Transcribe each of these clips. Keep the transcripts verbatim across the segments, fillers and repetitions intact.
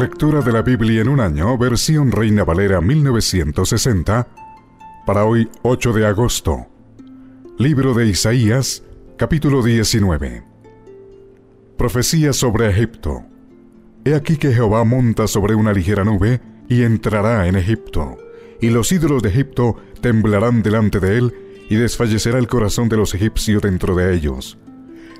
Lectura de la Biblia en un año, versión Reina Valera mil novecientos sesenta, para hoy ocho de agosto. Libro de Isaías, capítulo diecinueve. Profecía sobre Egipto. He aquí que Jehová monta sobre una ligera nube y entrará en Egipto, y los ídolos de Egipto temblarán delante de él, y desfallecerá el corazón de los egipcios dentro de ellos.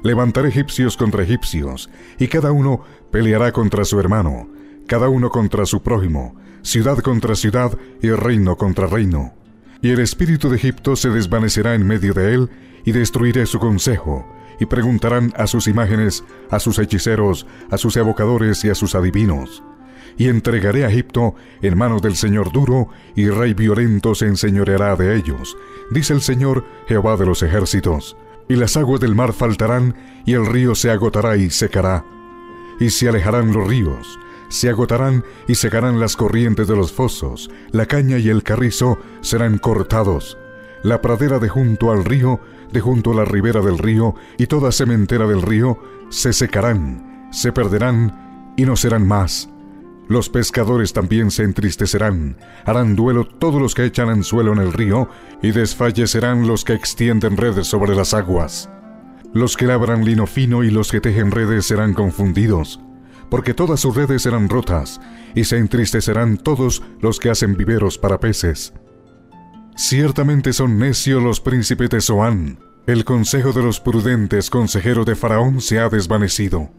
Levantaré egipcios contra egipcios, y cada uno peleará contra su hermano, cada uno contra su prójimo, ciudad contra ciudad y reino contra reino. Y el espíritu de Egipto se desvanecerá en medio de él, y destruiré su consejo, y preguntarán a sus imágenes, a sus hechiceros, a sus evocadores y a sus adivinos. Y entregaré a Egipto en manos del Señor duro, y rey violento se enseñoreará de ellos, dice el Señor Jehová de los ejércitos. Y las aguas del mar faltarán, y el río se agotará y secará. Y se alejarán los ríos, se agotarán y secarán las corrientes de los fosos, la caña y el carrizo serán cortados. La pradera de junto al río, de junto a la ribera del río, y toda sementera del río, se secarán, se perderán, y no serán más. Los pescadores también se entristecerán, harán duelo todos los que echan anzuelo en el río, y desfallecerán los que extienden redes sobre las aguas. Los que labran lino fino y los que tejen redes serán confundidos, porque todas sus redes serán rotas, y se entristecerán todos los que hacen viveros para peces. Ciertamente son necios los príncipes de Zoán, el consejo de los prudentes consejeros de Faraón se ha desvanecido.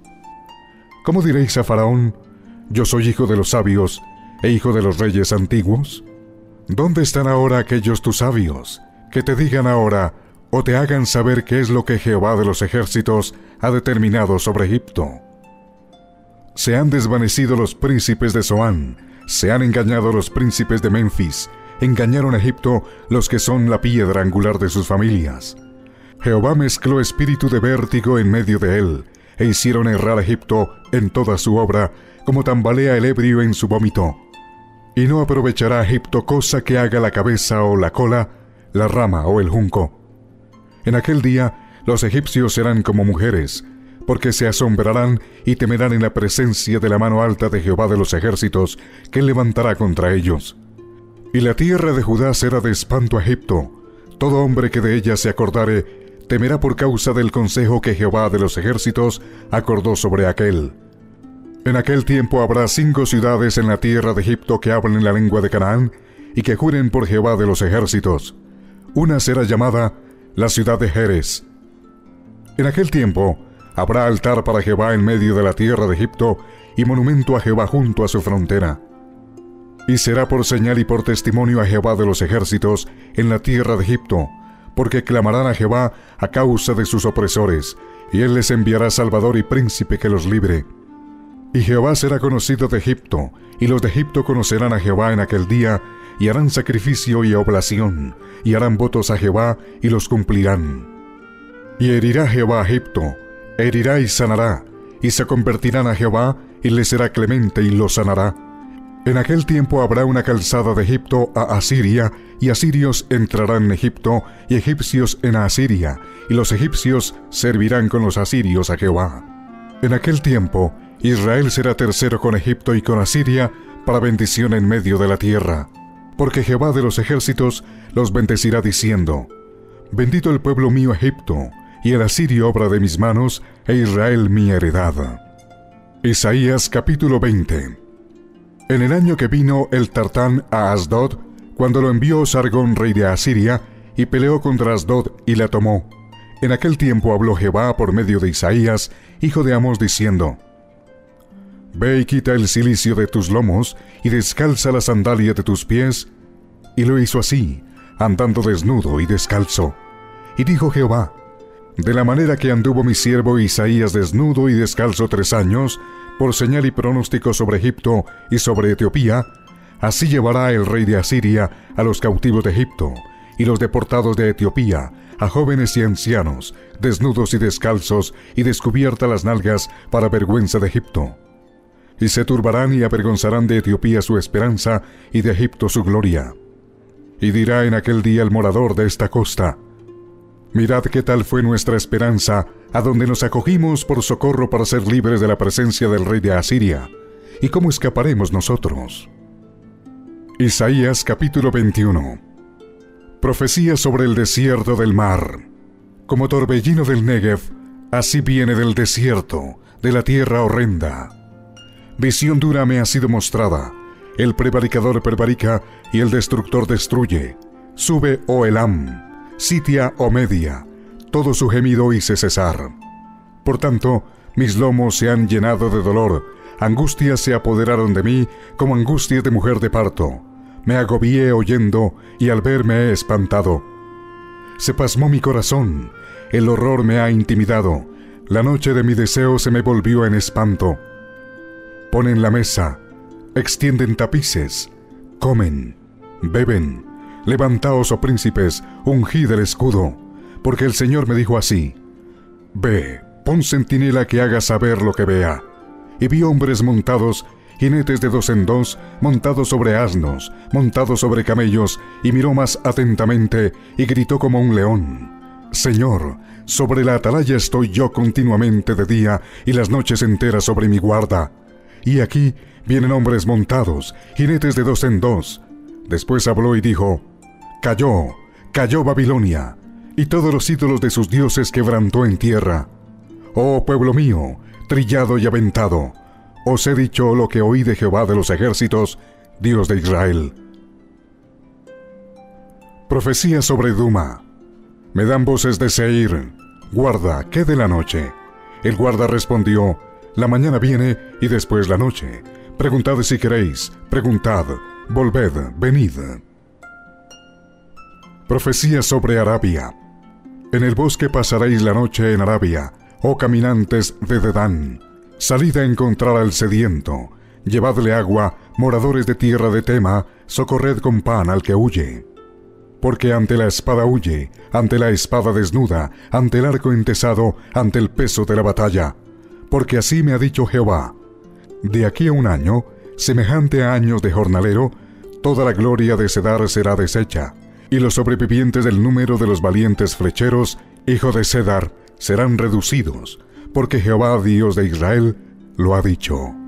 ¿Cómo diréis a Faraón: yo soy hijo de los sabios, e hijo de los reyes antiguos? ¿Dónde están ahora aquellos tus sabios, que te digan ahora, o te hagan saber qué es lo que Jehová de los ejércitos ha determinado sobre Egipto? Se han desvanecido los príncipes de Zoán, se han engañado los príncipes de Menfis, engañaron a Egipto los que son la piedra angular de sus familias. Jehová mezcló espíritu de vértigo en medio de él, e hicieron errar a Egipto en toda su obra, como tambalea el ebrio en su vómito. Y no aprovechará a Egipto cosa que haga la cabeza o la cola, la rama o el junco. En aquel día los egipcios serán como mujeres, porque se asombrarán y temerán en la presencia de la mano alta de Jehová de los ejércitos, que levantará contra ellos. Y la tierra de Judá será de espanto a Egipto, todo hombre que de ella se acordare, temerá por causa del consejo que Jehová de los ejércitos acordó sobre aquel. En aquel tiempo habrá cinco ciudades en la tierra de Egipto que hablen la lengua de Canaán, y que juren por Jehová de los ejércitos. Una será llamada la ciudad de Jerez. En aquel tiempo habrá altar para Jehová en medio de la tierra de Egipto, y monumento a Jehová junto a su frontera. Y será por señal y por testimonio a Jehová de los ejércitos en la tierra de Egipto, porque clamarán a Jehová a causa de sus opresores, y él les enviará salvador y príncipe que los libre. Y Jehová será conocido de Egipto, y los de Egipto conocerán a Jehová en aquel día, y harán sacrificio y oblación, y harán votos a Jehová, y los cumplirán. Y herirá Jehová a Egipto, herirá y sanará, y se convertirán a Jehová, y le será clemente y lo sanará. En aquel tiempo habrá una calzada de Egipto a Asiria, y asirios entrarán en Egipto, y egipcios en Asiria, y los egipcios servirán con los asirios a Jehová. En aquel tiempo Israel será tercero con Egipto y con Asiria, para bendición en medio de la tierra. Porque Jehová de los ejércitos los bendecirá diciendo: bendito el pueblo mío Egipto, y el asirio obra de mis manos, e Israel mi heredad. Isaías capítulo veinte. En el año que vino el Tartán a Asdod, cuando lo envió Sargón rey de Asiria, y peleó contra Asdod y la tomó. En aquel tiempo habló Jehová por medio de Isaías, hijo de Amos, diciendo: ve y quita el cilicio de tus lomos, y descalza la sandalia de tus pies. Y lo hizo así, andando desnudo y descalzo. Y dijo Jehová: de la manera que anduvo mi siervo Isaías desnudo y descalzo tres años, por señal y pronóstico sobre Egipto y sobre Etiopía, así llevará el rey de Asiria a los cautivos de Egipto, y los deportados de Etiopía, a jóvenes y ancianos, desnudos y descalzos, y descubierta las nalgas para vergüenza de Egipto. Y se turbarán y avergonzarán de Etiopía su esperanza, y de Egipto su gloria. Y dirá en aquel día el morador de esta costa: mirad qué tal fue nuestra esperanza, a donde nos acogimos por socorro para ser libres de la presencia del rey de Asiria. ¿Y cómo escaparemos nosotros? Isaías capítulo veintiuno. Profecía sobre el desierto del mar. Como torbellino del Negev, así viene del desierto, de la tierra horrenda. Visión dura me ha sido mostrada. El prevaricador prevarica y el destructor destruye. Sube, oh Elam, sitia, oh Media, todo su gemido hice cesar. Por tanto, mis lomos se han llenado de dolor, angustias se apoderaron de mí como angustias de mujer de parto. Me agobié oyendo y al ver me he espantado. Se pasmó mi corazón, el horror me ha intimidado, la noche de mi deseo se me volvió en espanto. Ponen la mesa, extienden tapices, comen, beben. Levantaos, oh príncipes, ungid el escudo, porque el Señor me dijo así: Ve, pon centinela que haga saber lo que vea. Y vi hombres montados, jinetes de dos en dos, montados sobre asnos, montados sobre camellos, y miró más atentamente, y gritó como un león: Señor, sobre la atalaya estoy yo continuamente de día, y las noches enteras sobre mi guarda. Y aquí vienen hombres montados, jinetes de dos en dos. Después habló y dijo: Cayó, cayó Babilonia, y todos los ídolos de sus dioses quebrantó en tierra. Oh pueblo mío, trillado y aventado, os he dicho lo que oí de Jehová de los ejércitos, Dios de Israel. Profecía sobre Duma. Me dan voces de Seir: Guarda, ¿qué de la noche? El guarda respondió: La mañana viene y después la noche. Preguntad si queréis, preguntad, volved, venid. Profecía sobre Arabia. En el bosque pasaréis la noche en Arabia, oh caminantes de Dedán. Salid a encontrar al sediento, llevadle agua, moradores de tierra de Tema, socorred con pan al que huye. Porque ante la espada huye, ante la espada desnuda, ante el arco entesado, ante el peso de la batalla. Porque así me ha dicho Jehová: De aquí a un año, semejante a años de jornalero, toda la gloria de Cedar será deshecha, y los sobrevivientes del número de los valientes flecheros, hijo de Cedar, serán reducidos, porque Jehová, Dios de Israel, lo ha dicho.